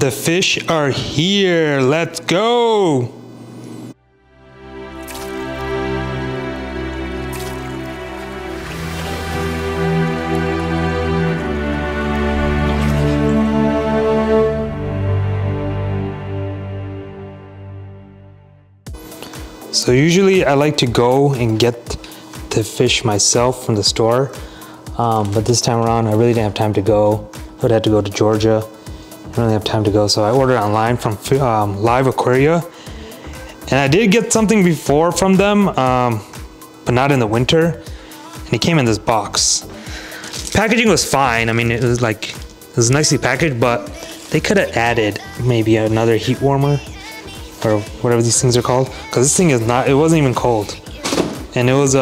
The fish are here, let's go! So usually I like to go and get the fish myself from the store, but this time around I really didn't have time to go. I would have to go to Georgia. I don't really have time to go, so I ordered online from Live Aquaria, and I did get something before from them, but not in the winter, and it came in this box. Packaging was fine. I mean, it was nicely packaged, but they could have added maybe another heat warmer or whatever these things are called, because this thing is not, it wasn't even cold. And it was,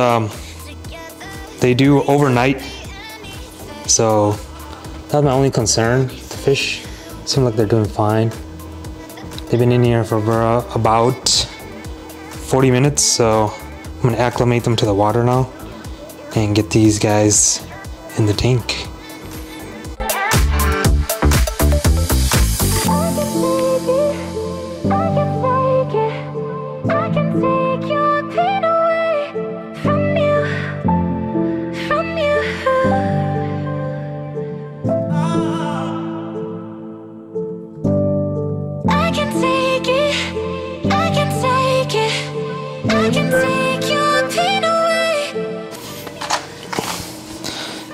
they do overnight. So that was my only concern. The fish seem like they're doing fine. They've been in here for about 40 minutes. So I'm gonna acclimate them to the water now and get these guys in the tank.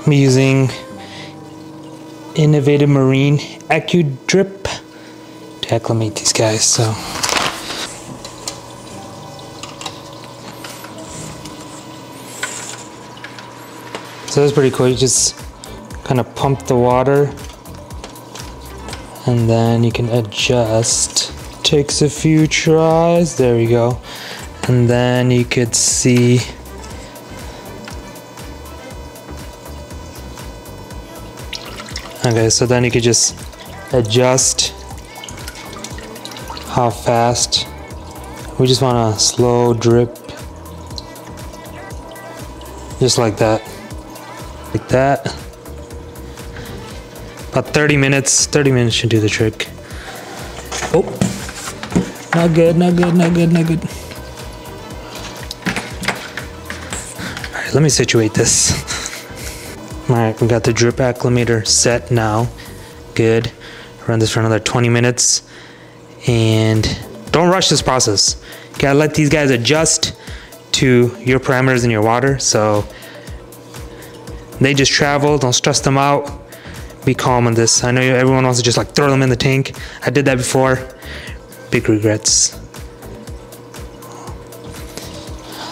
I'm using Innovative Marine AccuDrip to acclimate these guys. So that's pretty cool. You just kind of pump the water and then you can adjust. Takes a few tries. There we go. And then you could see okay, so then you could just adjust how fast. We just want a slow drip. Just like that. Like that. About 30 minutes. 30 minutes should do the trick. Oh. Not good, not good, not good, not good. Alright, let me situate this. Alright, we got the drip acclimator set now. Good. Run this for another 20 minutes. And don't rush this process. You gotta let these guys adjust to your parameters in your water. So they just travel, don't stress them out. Be calm on this. I know everyone wants to just like throw them in the tank. I did that before. Big regrets.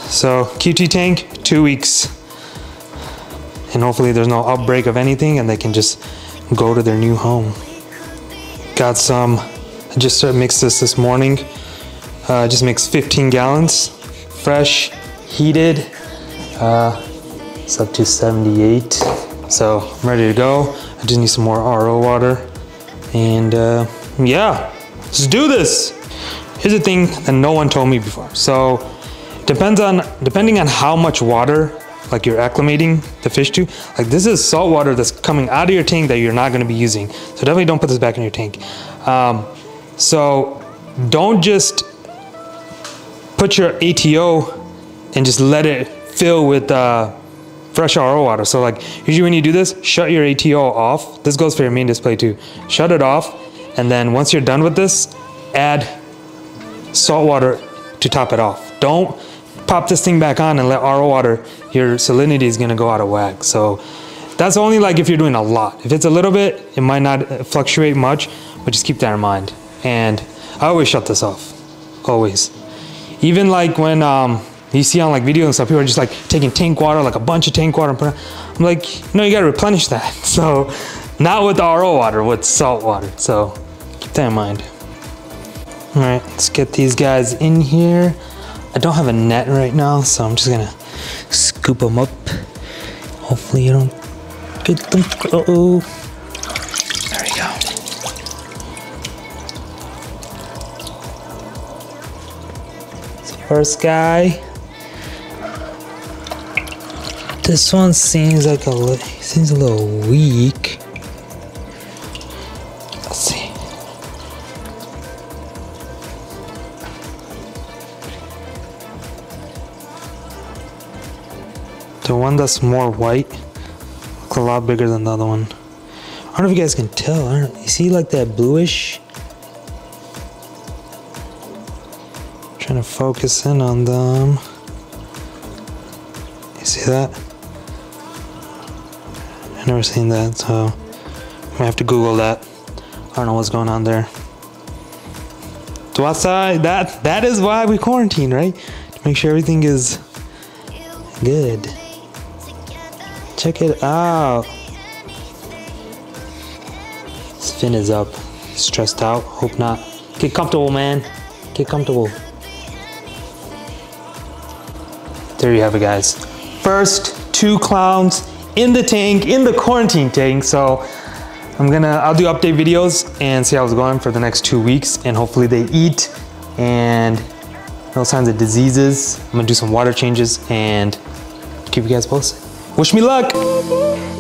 So QT tank, 2 weeks. And hopefully there's no outbreak of anything and they can just go to their new home. Got some, I just started mixing this morning. Just mixed 15 gallons, fresh, heated. It's up to 78. So I'm ready to go. I just need some more RO water. And yeah, let's do this. Here's the thing that no one told me before. So depending on how much water like you're acclimating the fish to, like this is salt water that's coming out of your tank that you're not gonna be using. So definitely don't put this back in your tank. So don't just put your ATO and just let it fill with fresh RO water. So like usually when you do this, shut your ATO off. This goes for your main display too. Shut it off. And then once you're done with this, add salt water to top it off. Don't pop this thing back on and let RO water, your salinity is gonna go out of whack. So that's only like if you're doing a lot. If it's a little bit, it might not fluctuate much, but just keep that in mind. And I always shut this off, always. Even like when you see on like videos and stuff, people are just like taking tank water, like a bunch of tank water, and put it, I'm like, no, you gotta replenish that. So not with RO water, with salt water. So keep that in mind. All right, let's get these guys in here. I don't have a net right now, so I'm just gonna scoop them up. Hopefully you don't get them. Uh-oh. There we go. It's the first guy. This one seems like seems a little weak. Let's see. one that's more white looks a lot bigger than the other one. I don't know if you guys can tell. You see like that bluish? I'm trying to focus in on them. You see that? I've never seen that, so I might have to Google that. I don't know what's going on there. So outside, that is why we quarantine, right? To make sure everything is good. Check it out. His fin is up. He's stressed out. Hope not. Get comfortable, man. Get comfortable. There you have it, guys. First two clowns in the tank, in the quarantine tank. So I'll do update videos and see how it's going for the next 2 weeks, and hopefully they eat and no signs of diseases. I'm gonna do some water changes and keep you guys posted. Wish me luck.